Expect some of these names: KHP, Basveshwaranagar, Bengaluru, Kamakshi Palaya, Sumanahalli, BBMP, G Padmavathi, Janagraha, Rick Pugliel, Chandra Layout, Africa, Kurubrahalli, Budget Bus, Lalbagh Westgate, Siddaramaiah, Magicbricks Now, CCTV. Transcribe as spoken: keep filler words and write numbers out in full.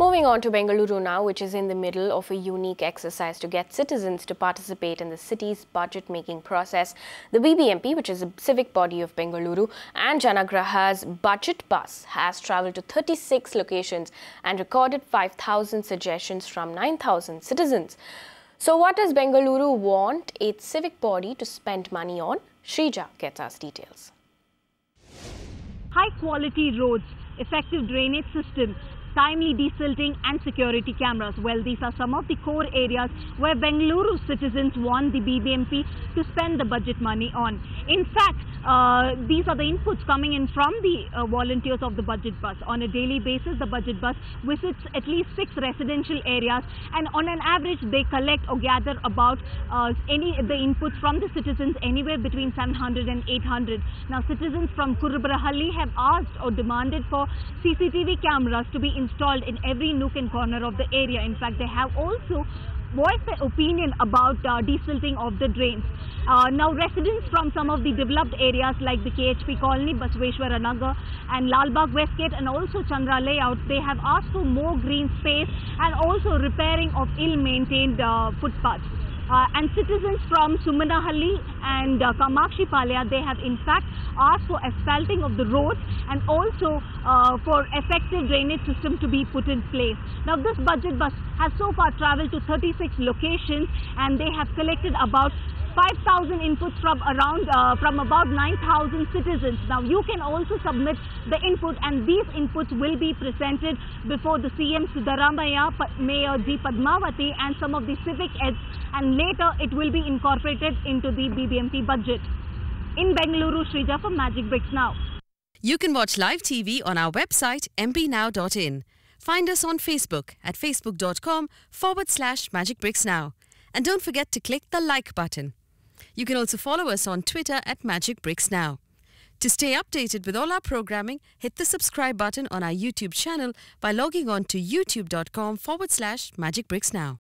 Moving on to Bengaluru now, which is in the middle of a unique exercise to get citizens to participate in the city's budget-making process. The B B M P, which is a civic body of Bengaluru, and Janagraha's budget bus has travelled to thirty-six locations and recorded five thousand suggestions from nine thousand citizens. So what does Bengaluru want its civic body to spend money on? Shrija gets us details. High-quality roads, effective drainage systems, timely desilting and security cameras. Well, these are some of the core areas where Bengaluru citizens want the B B M P to spend the budget money on. In fact, uh, these are the inputs coming in from the uh, volunteers of the budget bus. On a daily basis, the budget bus visits at least six residential areas, and on an average, they collect or gather about uh, any the inputs from the citizens anywhere between seven hundred and eight hundred. Now, citizens from Kurubrahalli have asked or demanded for C C T V cameras to be installed in every nook and corner of the area. In fact, they have also voiced their opinion about uh, desilting of the drains. Uh, now, residents from some of the developed areas like the K H P colony, Basveshwaranagar and Lalbagh Westgate, and also Chandra Layout, they have asked for more green space and also repairing of ill-maintained uh, footpaths. Uh, and citizens from Sumanahalli and uh, Kamakshi Palaya, they have in fact asked for asphalting of the roads and also uh, for effective drainage system to be put in place. Now, this budget bus has so far travelled to thirty-six locations, and they have collected about five thousand inputs from around uh, from about nine thousand citizens. Now, you can also submit the input, and these inputs will be presented before the C M Siddaramaiah, Mayor G Padmavathi, and some of the civic heads, and later it will be incorporated into the B B M P budget. In Bengaluru, Shrija for Magicbricks Now. You can watch live T V on our website m b now dot in. Find us on Facebook at facebook dot com forward slash Magicbricks Now, and don't forget to click the like button. You can also follow us on Twitter at Magicbricks Now. To stay updated with all our programming, hit the subscribe button on our YouTube channel by logging on to youtube dot com forward slash Magicbricks Now.